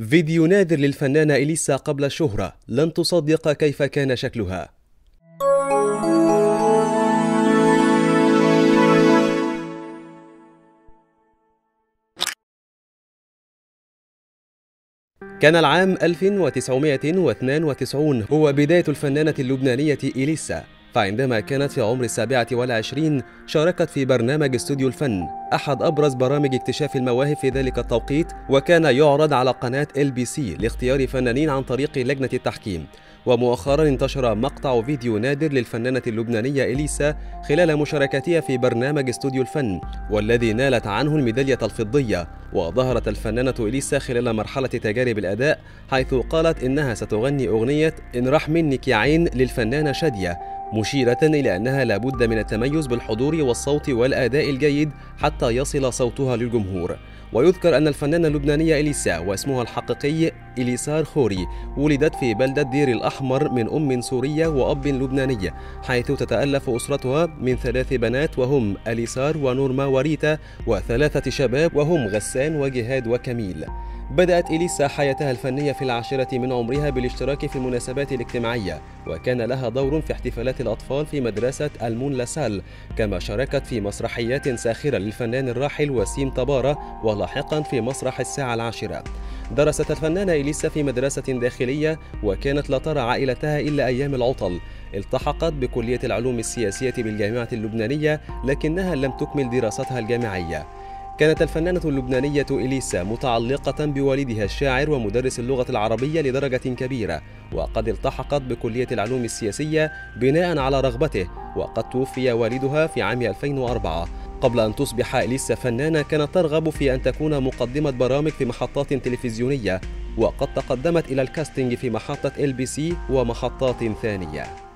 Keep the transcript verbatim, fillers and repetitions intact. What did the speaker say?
فيديو نادر للفنانة إليسا قبل شهرة، لن تصدق كيف كان شكلها. كان العام ألف وتسعمائة واثنين وتسعين هو بداية الفنانة اللبنانية إليسا، فعندما كانت في عمر السابعة والعشرين شاركت في برنامج استوديو الفن، أحد أبرز برامج اكتشاف المواهب في ذلك التوقيت، وكان يعرض على قناة إل بي سي لاختيار فنانين عن طريق لجنة التحكيم. ومؤخرا انتشر مقطع فيديو نادر للفنانة اللبنانية إليسا خلال مشاركتها في برنامج استوديو الفن، والذي نالت عنه الميدالية الفضية. وظهرت الفنانة إليسا خلال مرحلة تجارب الأداء، حيث قالت إنها ستغني أغنية إن راح منك يا عين للفنانة شادية، مشيرة إلى أنها لابد من التميز بالحضور والصوت والأداء الجيد حتى يصل صوتها للجمهور. ويذكر أن الفنانة اللبنانية إليسا واسمها الحقيقي إليسار خوري ولدت في بلدة دير الأحمر من أم سورية وأب لبناني، حيث تتألف أسرتها من ثلاث بنات وهم إليسار ونورما وريتا، وثلاثة شباب وهم غسان وجهاد وكميل. بدأت إليسا حياتها الفنية في العاشرة من عمرها بالاشتراك في المناسبات الاجتماعية، وكان لها دور في احتفالات الأطفال في مدرسة المون لاسال، كما شاركت في مسرحيات ساخرة للفنان الراحل وسيم طبارة، ولاحقا في مسرح الساعة العاشرة. درست الفنانة إليسا في مدرسة داخلية، وكانت لا ترى عائلتها إلا أيام العطل. التحقت بكلية العلوم السياسية بالجامعة اللبنانية، لكنها لم تكمل دراستها الجامعية. كانت الفنانة اللبنانية إليسا متعلقة بوالدها الشاعر ومدرس اللغة العربية لدرجة كبيرة، وقد التحقت بكلية العلوم السياسية بناء على رغبته، وقد توفي والدها في عام ألفين وأربعة. قبل أن تصبح إليسا فنانة، كانت ترغب في أن تكون مقدمة برامج في محطات تلفزيونية، وقد تقدمت إلى الكاستنج في محطة إل بي سي ومحطات ثانية.